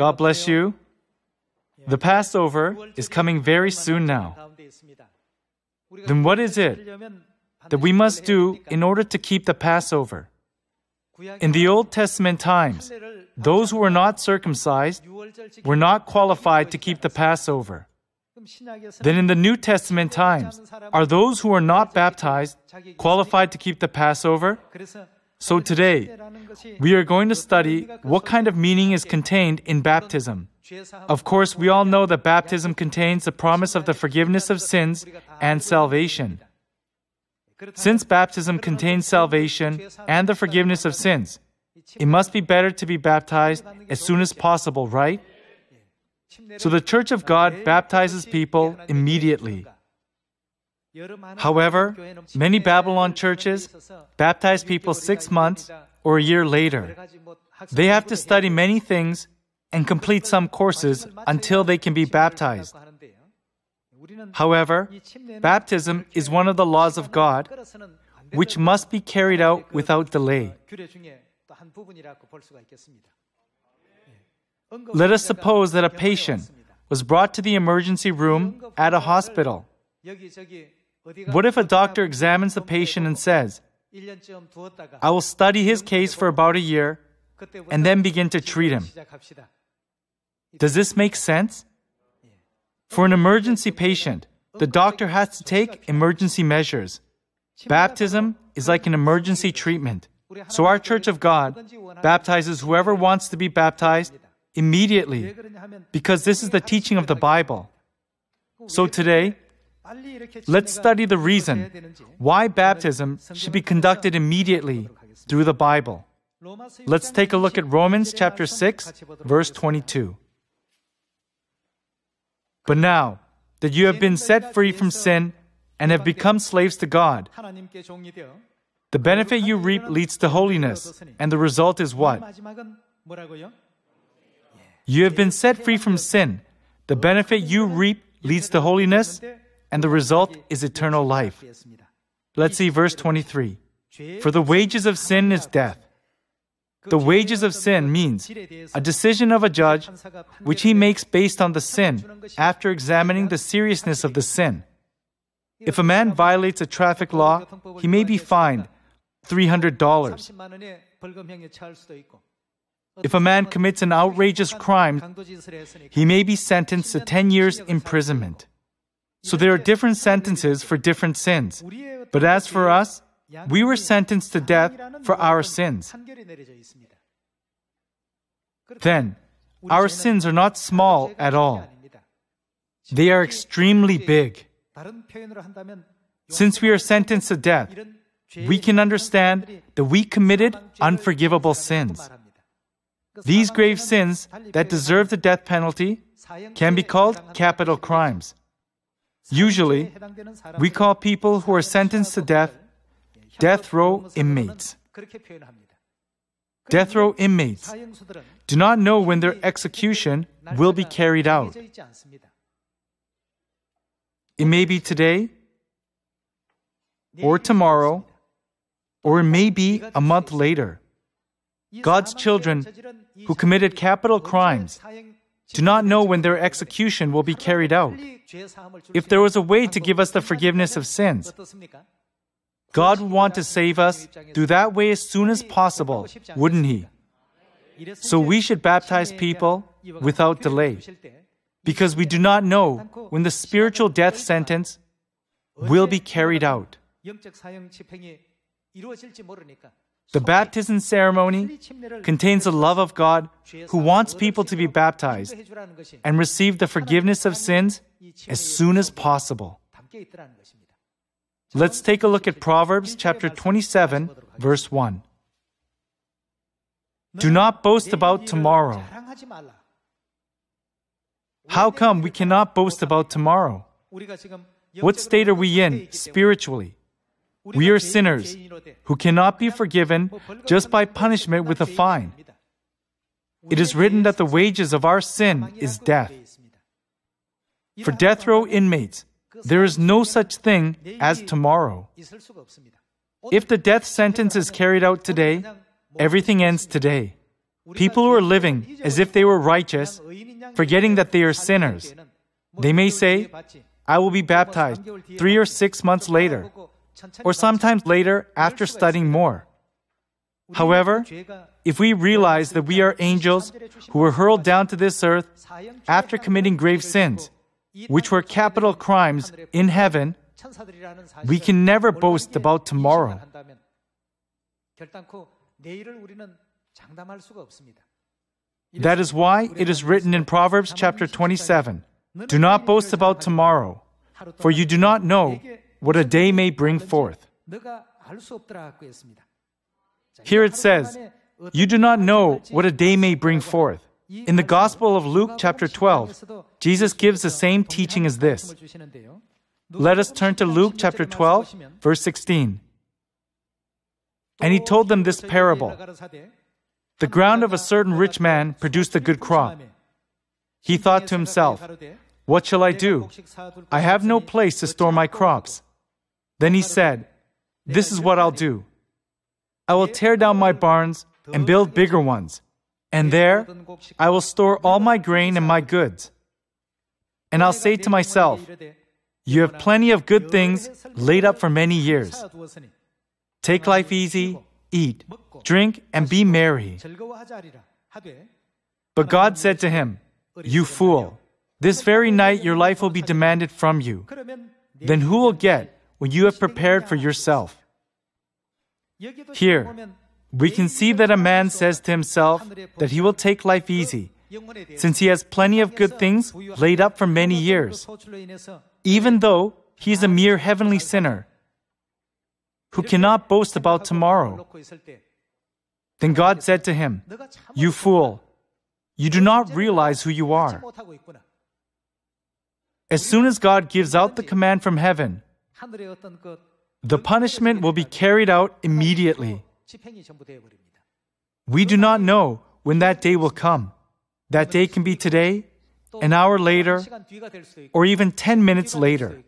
God bless you. The Passover is coming very soon now. Then what is it that we must do in order to keep the Passover? In the Old Testament times, those who were not circumcised were not qualified to keep the Passover. Then in the New Testament times, are those who are not baptized qualified to keep the Passover? So today, we are going to study what kind of meaning is contained in baptism. Of course, we all know that baptism contains the promise of the forgiveness of sins and salvation. Since baptism contains salvation and the forgiveness of sins, it must be better to be baptized as soon as possible, right? So the Church of God baptizes people immediately. However, many Babylon churches baptize people 6 months or a year later. They have to study many things and complete some courses until they can be baptized. However, baptism is one of the laws of God, which must be carried out without delay. Let us suppose that a patient was brought to the emergency room at a hospital. What if a doctor examines the patient and says, "I will study his case for about a year and then begin to treat him"? Does this make sense? For an emergency patient, the doctor has to take emergency measures. Baptism is like an emergency treatment. So our Church of God baptizes whoever wants to be baptized immediately, because this is the teaching of the Bible. So today, let's study the reason why baptism should be conducted immediately through the Bible. Let's take a look at Romans chapter 6, verse 22. "But now that you have been set free from sin and have become slaves to God, the benefit you reap leads to holiness, and the result is what?" You have been set free from sin. The benefit you reap leads to holiness, and the result is eternal life. Let's see verse 23. "For the wages of sin is death." The wages of sin means a decision of a judge which he makes based on the sin after examining the seriousness of the sin. If a man violates a traffic law, he may be fined $300. If a man commits an outrageous crime, he may be sentenced to 10 years imprisonment. So there are different sentences for different sins. But as for us, we were sentenced to death for our sins. Then, our sins are not small at all. They are extremely big. Since we are sentenced to death, we can understand that we committed unforgivable sins. These grave sins that deserve the death penalty can be called capital crimes. Usually, we call people who are sentenced to death death row inmates. Death row inmates do not know when their execution will be carried out. It may be today, or tomorrow, or it may be a month later. God's children who committed capital crimes do not know when their execution will be carried out. If there was a way to give us the forgiveness of sins, God would want to save us through that way as soon as possible, wouldn't He? So we should baptize people without delay, because we do not know when the spiritual death sentence will be carried out. The baptism ceremony contains the love of God who wants people to be baptized and receive the forgiveness of sins as soon as possible. Let's take a look at Proverbs chapter 27, verse 1. "Do not boast about tomorrow." How come we cannot boast about tomorrow? What state are we in spiritually? We are sinners who cannot be forgiven just by punishment with a fine. It is written that the wages of our sin is death. For death row inmates, there is no such thing as tomorrow. If the death sentence is carried out today, everything ends today. People who are living as if they were righteous, forgetting that they are sinners. They may say, I will be baptized 3 or 6 months later, or sometimes later after studying more. However, if we realize that we are angels who were hurled down to this earth after committing grave sins, which were capital crimes in heaven, we can never boast about tomorrow. That is why it is written in Proverbs chapter 27, "Do not boast about tomorrow, for you do not know what a day may bring forth." Here it says, "You do not know what a day may bring forth." In the Gospel of Luke chapter 12, Jesus gives the same teaching as this. Let us turn to Luke chapter 12, verse 16. And he told them this parable. The ground of a certain rich man produced a good crop. He thought to himself, "What shall I do? I have no place to store my crops." Then he said, "This is what I'll do. I will tear down my barns and build bigger ones, and there I will store all my grain and my goods. And I'll say to myself, 'You have plenty of good things laid up for many years. Take life easy, eat, drink, and be merry.' But God said to him, 'You fool, this very night your life will be demanded from you. Then who will get what you have prepared for yourself?'" Here, we can see that a man says to himself that he will take life easy, since he has plenty of good things laid up for many years, even though he is a mere heavenly sinner who cannot boast about tomorrow. Then God said to him, "You fool, you do not realize who you are." As soon as God gives out the command from heaven, the punishment will be carried out immediately. We do not know when that day will come. That day can be today, an hour later, or even 10 minutes later.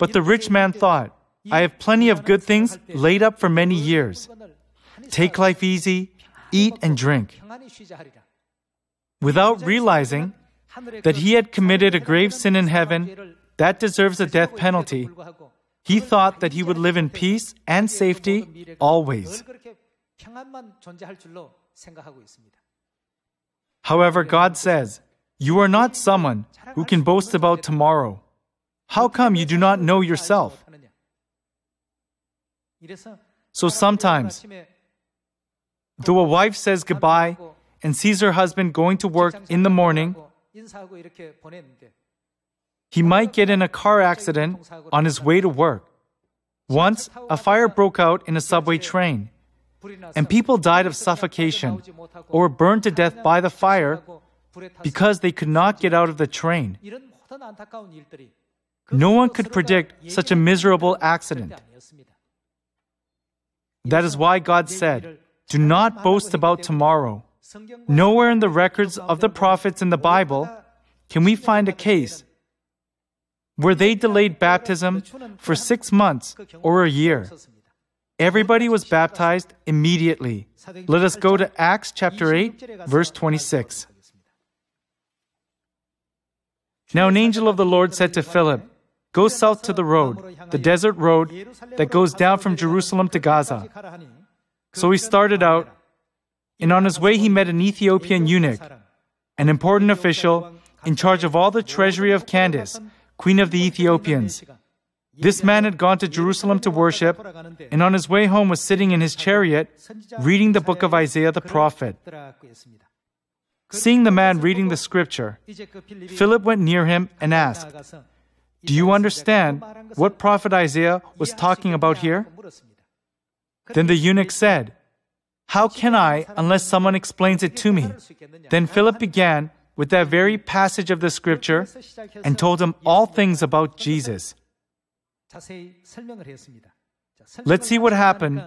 But the rich man thought, "I have plenty of good things laid up for many years. Take life easy, eat and drink," without realizing that he had committed a grave sin in heaven that deserves a death penalty. He thought that he would live in peace and safety always. However, God says, "You are not someone who can boast about tomorrow. How come you do not know yourself?" So sometimes, though a wife says goodbye and sees her husband going to work in the morning, he might get in a car accident on his way to work. Once, a fire broke out in a subway train, and people died of suffocation or burned to death by the fire because they could not get out of the train. No one could predict such a miserable accident. That is why God said, "Do not boast about tomorrow." Nowhere in the records of the prophets in the Bible can we find a case where they delayed baptism for 6 months or a year. Everybody was baptized immediately. Let us go to Acts chapter 8, verse 26. Now an angel of the Lord said to Philip, "Go south to the road, the desert road that goes down from Jerusalem to Gaza." So he started out, and on his way he met an Ethiopian eunuch, an important official in charge of all the treasury of Candace, queen of the Ethiopians. This man had gone to Jerusalem to worship, and on his way home was sitting in his chariot, reading the book of Isaiah the prophet. Seeing the man reading the scripture, Philip went near him and asked, "Do you understand what prophet Isaiah was talking about here?" Then the eunuch said, "How can I unless someone explains it to me?" Then Philip began with that very passage of the scripture and told him all things about Jesus. Let's see what happened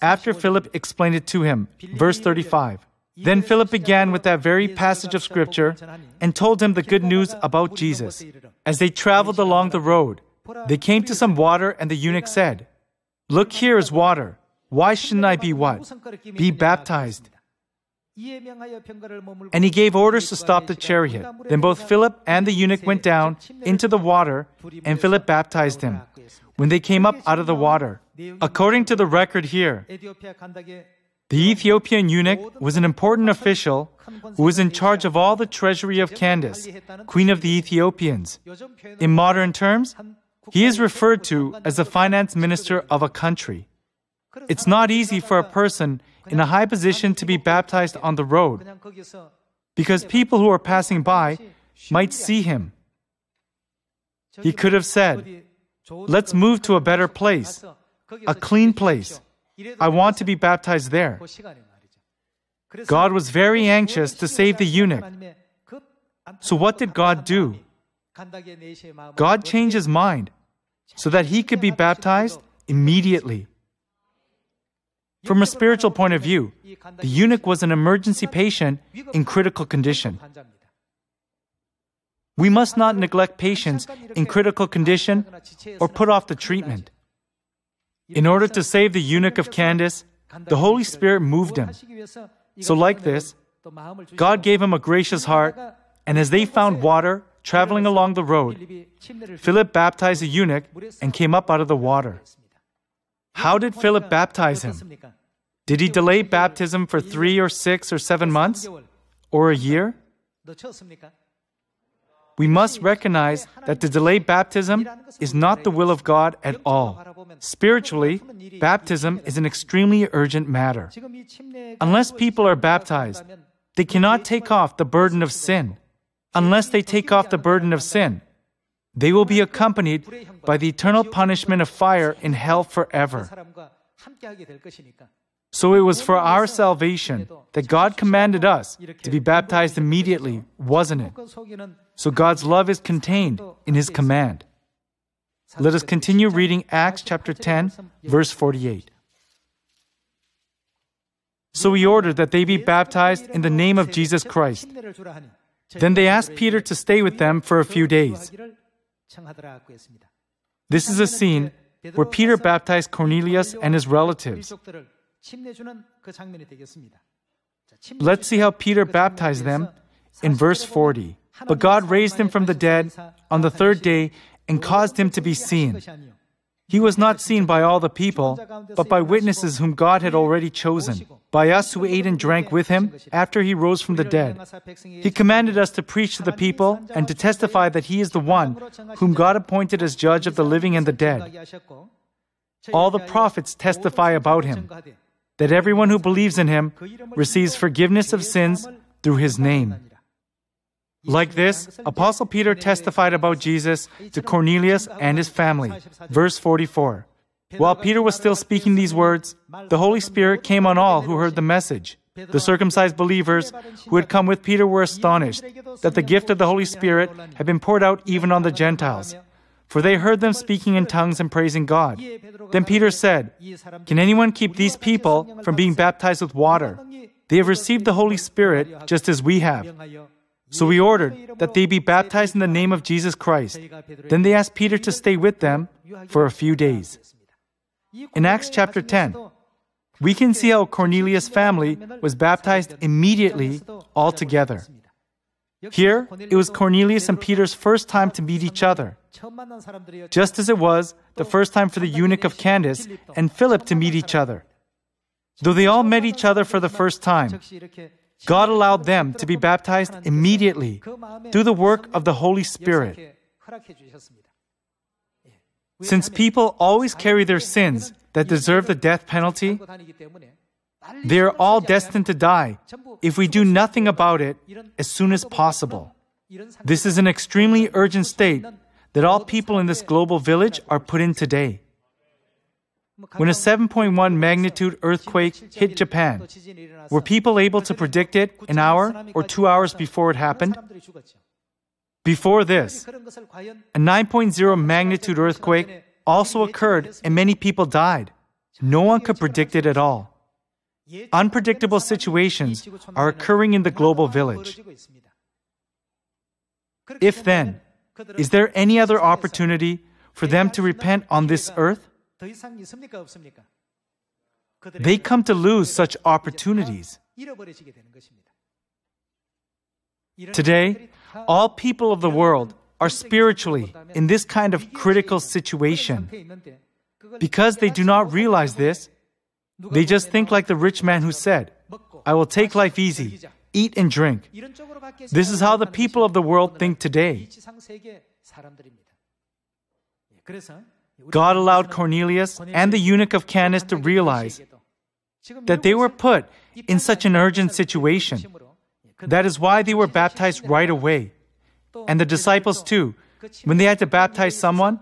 after Philip explained it to him. Verse 35. Then Philip began with that very passage of scripture and told him the good news about Jesus. As they traveled along the road, they came to some water, and the eunuch said, "Look, here is water. Why shouldn't I be baptized?" And he gave orders to stop the chariot. Then both Philip and the eunuch went down into the water, and Philip baptized him. When they came up out of the water, according to the record here, the Ethiopian eunuch was an important official who was in charge of all the treasury of Candace, queen of the Ethiopians. In modern terms, he is referred to as the finance minister of a country. It's not easy for a person in a high position to be baptized on the road, because people who are passing by might see him. He could have said, "Let's move to a better place, a clean place. I want to be baptized there." God was very anxious to save the eunuch. So what did God do? God changed his mind so that he could be baptized immediately. From a spiritual point of view, the eunuch was an emergency patient in critical condition. We must not neglect patients in critical condition or put off the treatment. In order to save the eunuch of Candace, the Holy Spirit moved him. So like this, God gave him a gracious heart, and as they found water traveling along the road, Philip baptized the eunuch and came up out of the water. How did Philip baptize him? Did he delay baptism for 3 or 6 or 7 months? Or a year? We must recognize that the delay baptism is not the will of God at all. Spiritually, baptism is an extremely urgent matter. Unless people are baptized, they cannot take off the burden of sin. Unless they take off the burden of sin, they will be accompanied by the eternal punishment of fire in hell forever. So it was for our salvation that God commanded us to be baptized immediately, wasn't it? So God's love is contained in His command. Let us continue reading Acts chapter 10, verse 48. So he ordered that they be baptized in the name of Jesus Christ. Then they asked Peter to stay with them for a few days. This is a scene where Peter baptized Cornelius and his relatives. Let's see how Peter baptized them in verse 40. But God raised him from the dead on the third day and caused him to be seen. He was not seen by all the people, but by witnesses whom God had already chosen, by us who ate and drank with him after he rose from the dead. He commanded us to preach to the people and to testify that he is the one whom God appointed as judge of the living and the dead. All the prophets testify about him, that everyone who believes in him receives forgiveness of sins through his name. Like this, Apostle Peter testified about Jesus to Cornelius and his family. Verse 44. While Peter was still speaking these words, the Holy Spirit came on all who heard the message. The circumcised believers who had come with Peter were astonished that the gift of the Holy Spirit had been poured out even on the Gentiles, for they heard them speaking in tongues and praising God. Then Peter said, "Can anyone keep these people from being baptized with water? They have received the Holy Spirit just as we have." So we ordered that they be baptized in the name of Jesus Christ. Then they asked Peter to stay with them for a few days. In Acts chapter 10, we can see how Cornelius' family was baptized immediately all together. Here, it was Cornelius and Peter's first time to meet each other, just as it was the first time for the eunuch of Candace and Philip to meet each other. Though they all met each other for the first time, God allowed them to be baptized immediately through the work of the Holy Spirit. Since people always carry their sins that deserve the death penalty, they are all destined to die if we do nothing about it as soon as possible. This is an extremely urgent state that all people in this global village are put in today. When a 7.1 magnitude earthquake hit Japan, were people able to predict it an hour or 2 hours before it happened? Before this, a 9.0 magnitude earthquake also occurred and many people died. No one could predict it at all. Unpredictable situations are occurring in the global village. If then, is there any other opportunity for them to repent on this earth? They come to lose such opportunities. Today, all people of the world are spiritually in this kind of critical situation. Because they do not realize this, they just think like the rich man who said, "I will take life easy, eat and drink." This is how the people of the world think today. God allowed Cornelius and the eunuch of Candace to realize that they were put in such an urgent situation. That is why they were baptized right away. And the disciples too, when they had to baptize someone,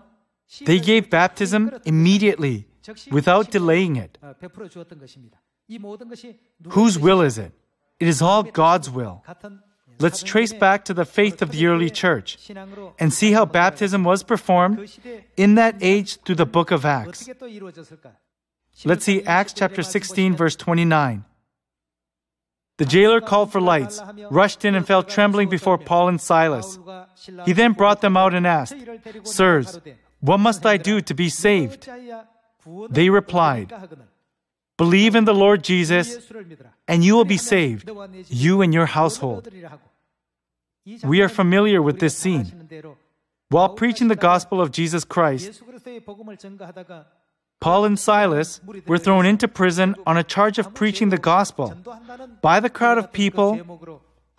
they gave baptism immediately, without delaying it. Whose will is it? It is all God's will. Let's trace back to the faith of the early church and see how baptism was performed in that age through the book of Acts. Let's see Acts chapter 16, verse 29. The jailer called for lights, rushed in and fell trembling before Paul and Silas. He then brought them out and asked, "Sirs, what must I do to be saved?" They replied, "Believe in the Lord Jesus, and you will be saved, you and your household." We are familiar with this scene. While preaching the gospel of Jesus Christ, Paul and Silas were thrown into prison on a charge of preaching the gospel by the crowd of people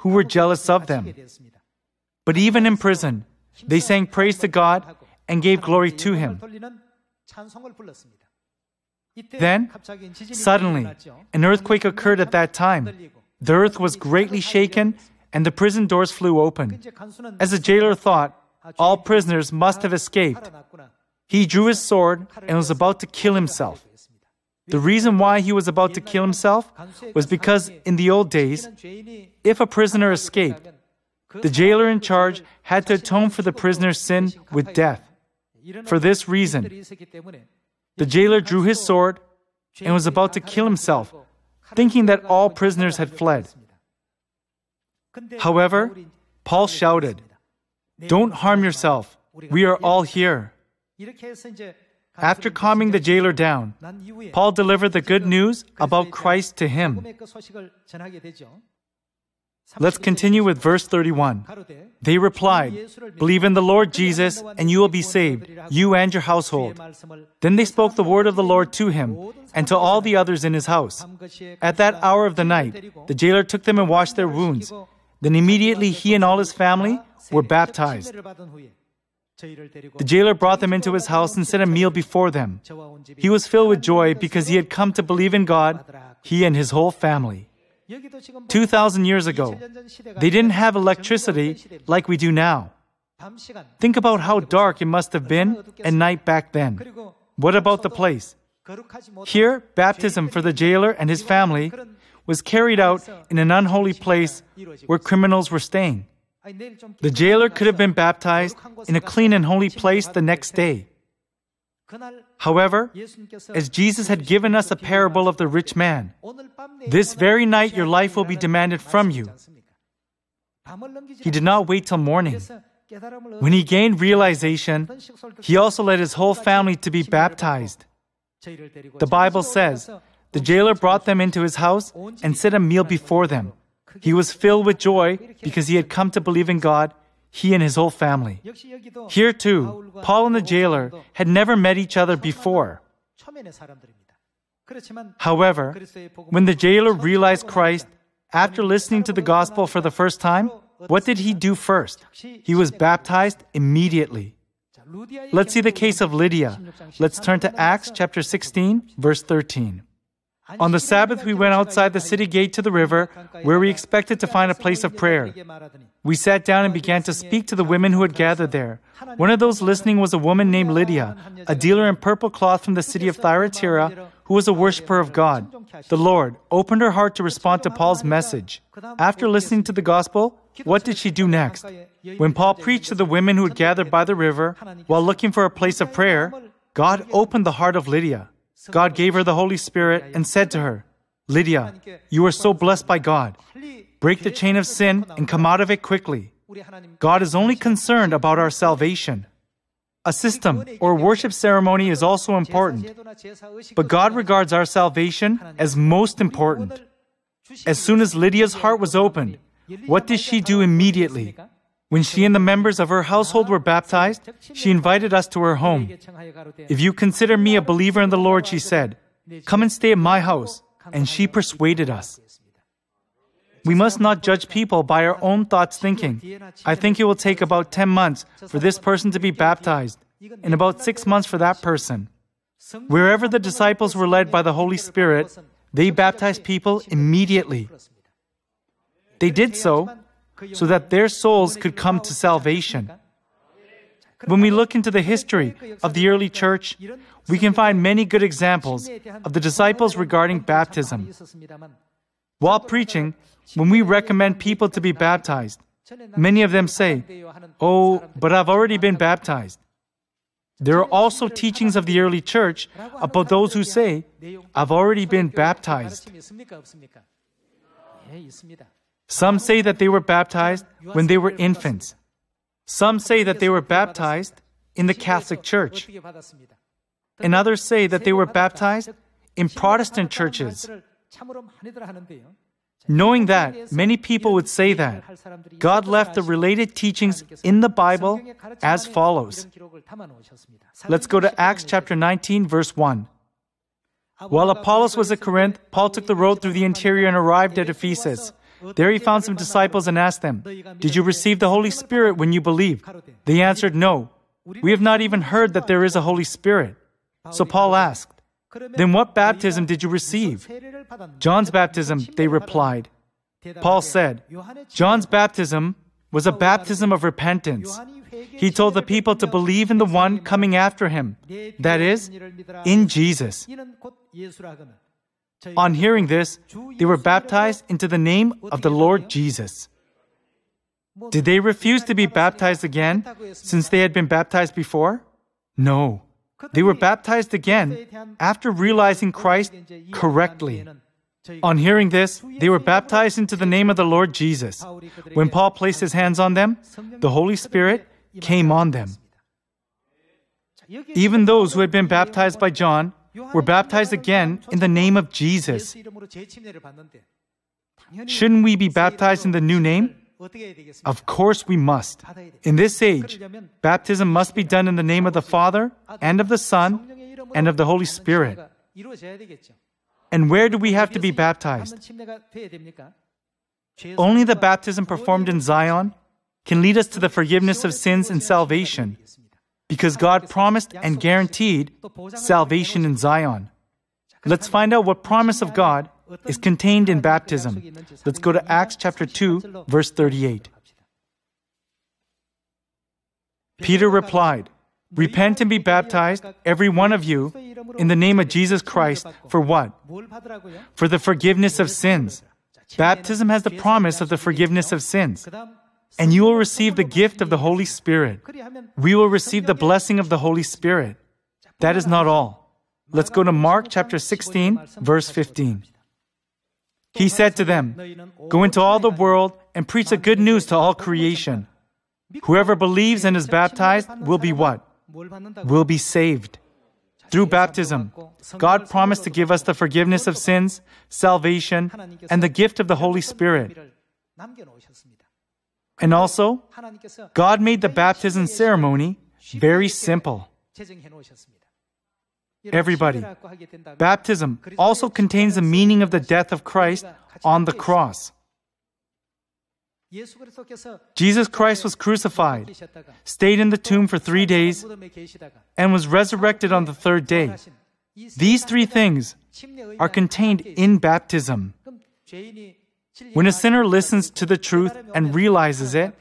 who were jealous of them. But even in prison, they sang praise to God and gave glory to Him. Then, suddenly, an earthquake occurred at that time. The earth was greatly shaken, and the prison doors flew open. As the jailer thought, all prisoners must have escaped. He drew his sword and was about to kill himself. The reason why he was about to kill himself was because in the old days, if a prisoner escaped, the jailer in charge had to atone for the prisoner's sin with death. For this reason, the jailer drew his sword and was about to kill himself, thinking that all prisoners had fled. However, Paul shouted, "Don't harm yourself. We are all here." After calming the jailer down, Paul delivered the good news about Christ to him. Let's continue with verse 31. They replied, "Believe in the Lord Jesus, and you will be saved, you and your household." Then they spoke the word of the Lord to him and to all the others in his house. At that hour of the night, the jailer took them and washed their wounds. Then immediately he and all his family were baptized. The jailer brought them into his house and set a meal before them. He was filled with joy because he had come to believe in God, he and his whole family. 2,000 years ago, they didn't have electricity like we do now. Think about how dark it must have been at night back then. What about the place? Here, baptism for the jailer and his family was carried out in an unholy place where criminals were staying. The jailer could have been baptized in a clean and holy place the next day. However, as Jesus had given us a parable of the rich man, "This very night your life will be demanded from you." He did not wait till morning. When he gained realization, he also led his whole family to be baptized. The Bible says, "The jailer brought them into his house and set a meal before them. He was filled with joy because he had come to believe in God, he and his whole family." Here too, Paul and the jailer had never met each other before. However, when the jailer realized Christ, after listening to the gospel for the first time, what did he do first? He was baptized immediately. Let's see the case of Lydia. Let's turn to Acts chapter 16, verse 13. "On the Sabbath, we went outside the city gate to the river, where we expected to find a place of prayer. We sat down and began to speak to the women who had gathered there. One of those listening was a woman named Lydia, a dealer in purple cloth from the city of Thyatira, who was a worshiper of God. The Lord opened her heart to respond to Paul's message." After listening to the gospel, what did she do next? When Paul preached to the women who had gathered by the river, while looking for a place of prayer, God opened the heart of Lydia. God gave her the Holy Spirit and said to her, "Lydia, you are so blessed by God. Break the chain of sin and come out of it quickly." God is only concerned about our salvation. A system or worship ceremony is also important, but God regards our salvation as most important. As soon as Lydia's heart was opened, what did she do immediately? When she and the members of her household were baptized, she invited us to her home. "If you consider me a believer in the Lord," she said, "come and stay at my house." And she persuaded us. We must not judge people by our own thoughts thinking, "I think it will take about 10 months for this person to be baptized, and about 6 months for that person." Wherever the disciples were led by the Holy Spirit, they baptized people immediately. They did so that their souls could come to salvation. When we look into the history of the early church, we can find many good examples of the disciples regarding baptism. While preaching, when we recommend people to be baptized, many of them say, "Oh, but I've already been baptized." There are also teachings of the early church about those who say, "I've already been baptized." Some say that they were baptized when they were infants. Some say that they were baptized in the Catholic Church. And others say that they were baptized in Protestant churches. Knowing that, many people would say that God left the related teachings in the Bible as follows. Let's go to Acts chapter 19, verse 1. While Apollos was at Corinth, Paul took the road through the interior and arrived at Ephesus. There he found some disciples and asked them, "Did you receive the Holy Spirit when you believed?" They answered, "No, we have not even heard that there is a Holy Spirit." So Paul asked, "Then what baptism did you receive?" "John's baptism," they replied. Paul said, "John's baptism was a baptism of repentance. He told the people to believe in the one coming after him, that is, in Jesus." On hearing this, they were baptized into the name of the Lord Jesus. Did they refuse to be baptized again since they had been baptized before? No. They were baptized again after realizing Christ correctly. On hearing this, they were baptized into the name of the Lord Jesus. When Paul placed his hands on them, the Holy Spirit came on them. Even those who had been baptized by John were baptized again in the name of Jesus. Shouldn't we be baptized in the new name? Of course we must. In this age, baptism must be done in the name of the Father, and of the Son, and of the Holy Spirit. And where do we have to be baptized? Only the baptism performed in Zion can lead us to the forgiveness of sins and salvation, because God promised and guaranteed salvation in Zion. Let's find out what promise of God is contained in baptism. Let's go to Acts chapter 2, verse 38. Peter replied, "Repent and be baptized, every one of you, in the name of Jesus Christ," for what? For the forgiveness of sins. Baptism has the promise of the forgiveness of sins. And you will receive the gift of the Holy Spirit. We will receive the blessing of the Holy Spirit. That is not all. Let's go to Mark chapter 16, verse 15. He said to them, "Go into all the world and preach the good news to all creation. Whoever believes and is baptized will be what? Will be saved." Through baptism, God promised to give us the forgiveness of sins, salvation, and the gift of the Holy Spirit. And also, God made the baptism ceremony very simple. Everybody, baptism also contains the meaning of the death of Christ on the cross. Jesus Christ was crucified, stayed in the tomb for 3 days, and was resurrected on the third day. These three things are contained in baptism. When a sinner listens to the truth and realizes it,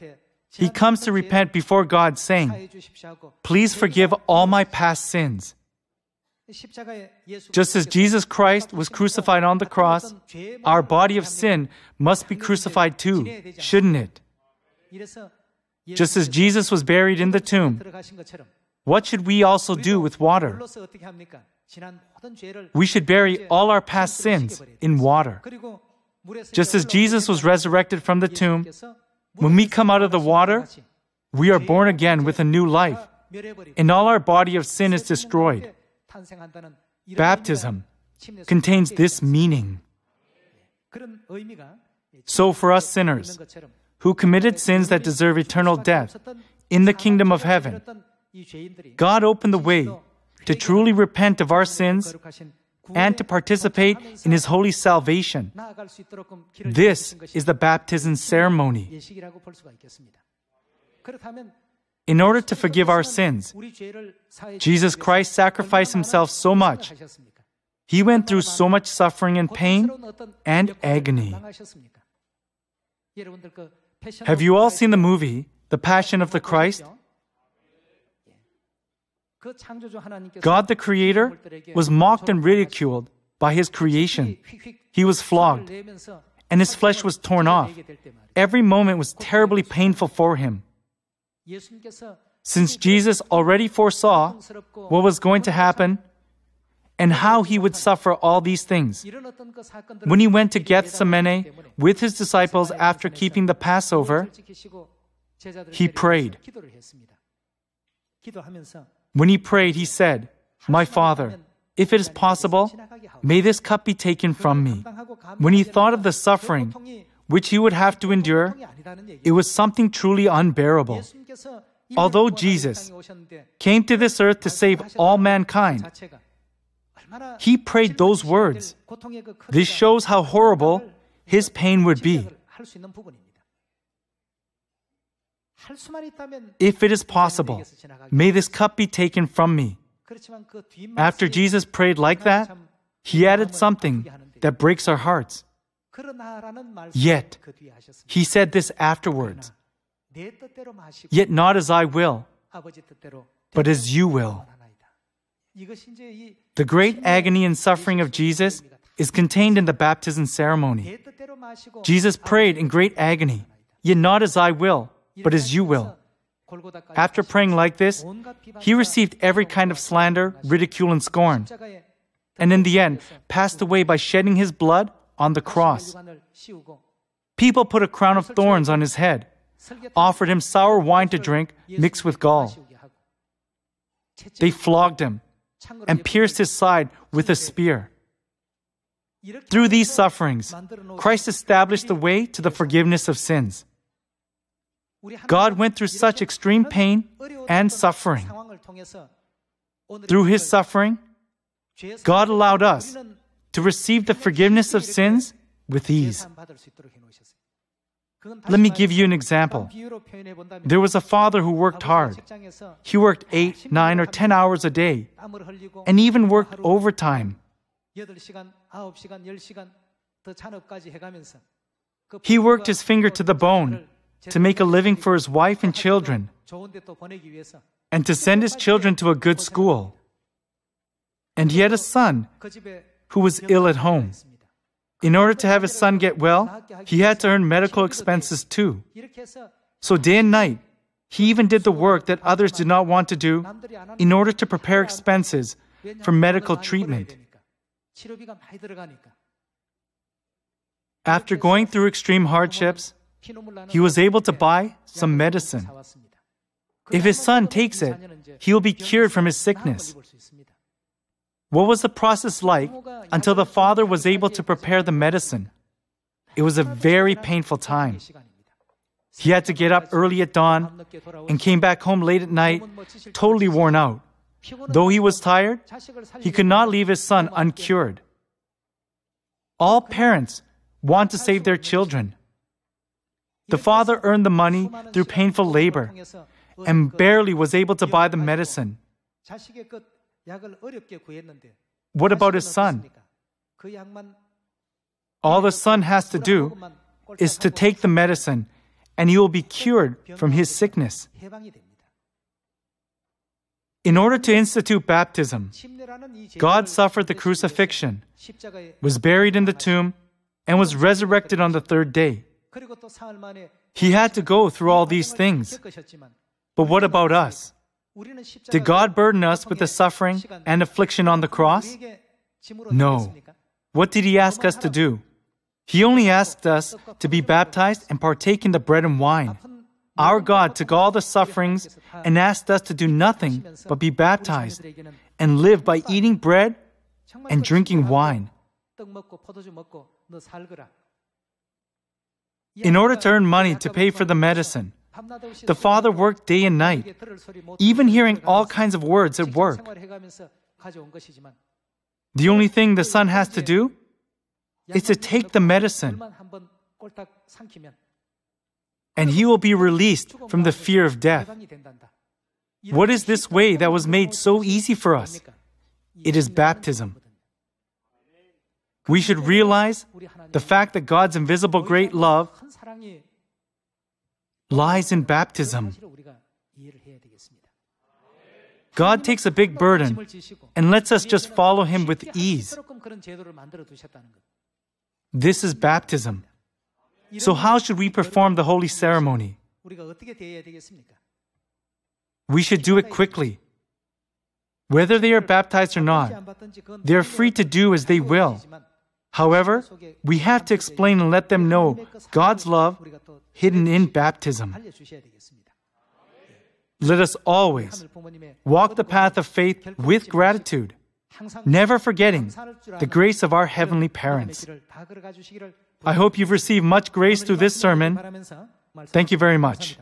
he comes to repent before God, saying, "Please forgive all my past sins." Just as Jesus Christ was crucified on the cross, our body of sin must be crucified too, shouldn't it? Just as Jesus was buried in the tomb, what should we also do with water? We should bury all our past sins in water. Just as Jesus was resurrected from the tomb, when we come out of the water, we are born again with a new life, and all our body of sin is destroyed. Baptism contains this meaning. So for us sinners, who committed sins that deserve eternal death in the kingdom of heaven, God opened the way to truly repent of our sins and to participate in His holy salvation. This is the baptism ceremony. In order to forgive our sins, Jesus Christ sacrificed Himself so much. He went through so much suffering and pain and agony. Have you all seen the movie, The Passion of the Christ? God the Creator was mocked and ridiculed by His creation. He was flogged, and His flesh was torn off. Every moment was terribly painful for Him. Since Jesus already foresaw what was going to happen and how He would suffer all these things, when He went to Gethsemane with His disciples after keeping the Passover, He prayed. When He prayed, He said, "My Father, if it is possible, may this cup be taken from me." When He thought of the suffering which He would have to endure, it was something truly unbearable. Although Jesus came to this earth to save all mankind, He prayed those words. This shows how horrible His pain would be. "If it is possible, may this cup be taken from me." After Jesus prayed like that, He added something that breaks our hearts. "Yet," He said this afterwards, "yet not as I will, but as you will." The great agony and suffering of Jesus is contained in the baptism ceremony. Jesus prayed in great agony, "Yet not as I will, but as you will." After praying like this, He received every kind of slander, ridicule, and scorn, and in the end passed away by shedding His blood on the cross. People put a crown of thorns on His head, offered Him sour wine to drink mixed with gall. They flogged Him and pierced His side with a spear. Through these sufferings, Christ established the way to the forgiveness of sins. God went through such extreme pain and suffering. Through His suffering, God allowed us to receive the forgiveness of sins with ease. Let me give you an example. There was a father who worked hard. He worked 8, 9, or 10 hours a day, and even worked overtime. He worked his finger to the bone to make a living for his wife and children, and to send his children to a good school. And he had a son who was ill at home. In order to have his son get well, he had to earn medical expenses too. So day and night, he even did the work that others did not want to do in order to prepare expenses for medical treatment. After going through extreme hardships, he was able to buy some medicine. If his son takes it, he will be cured from his sickness. What was the process like until the father was able to prepare the medicine? It was a very painful time. He had to get up early at dawn and came back home late at night, totally worn out. Though he was tired, he could not leave his son uncured. All parents want to save their children. The father earned the money through painful labor and barely was able to buy the medicine. What about his son? All the son has to do is to take the medicine, and he will be cured from his sickness. In order to institute baptism, God suffered the crucifixion, was buried in the tomb, and was resurrected on the third day. He had to go through all these things. But what about us? Did God burden us with the suffering and affliction on the cross? No. What did He ask us to do? He only asked us to be baptized and partake in the bread and wine. Our God took all the sufferings and asked us to do nothing but be baptized and live by eating bread and drinking wine. in order to earn money to pay for the medicine. The father worked day and night, even hearing all kinds of words at work. The only thing the son has to do is to take the medicine, and he will be released from the fear of death. What is this way that was made so easy for us? It is baptism. We should realize the fact that God's invisible great love lies in baptism. God takes a big burden and lets us just follow Him with ease. This is baptism. So how should we perform the holy ceremony? We should do it quickly. Whether they are baptized or not, they are free to do as they will. However, we have to explain and let them know God's love hidden in baptism. Let us always walk the path of faith with gratitude, never forgetting the grace of our heavenly parents. I hope you've received much grace through this sermon. Thank you very much.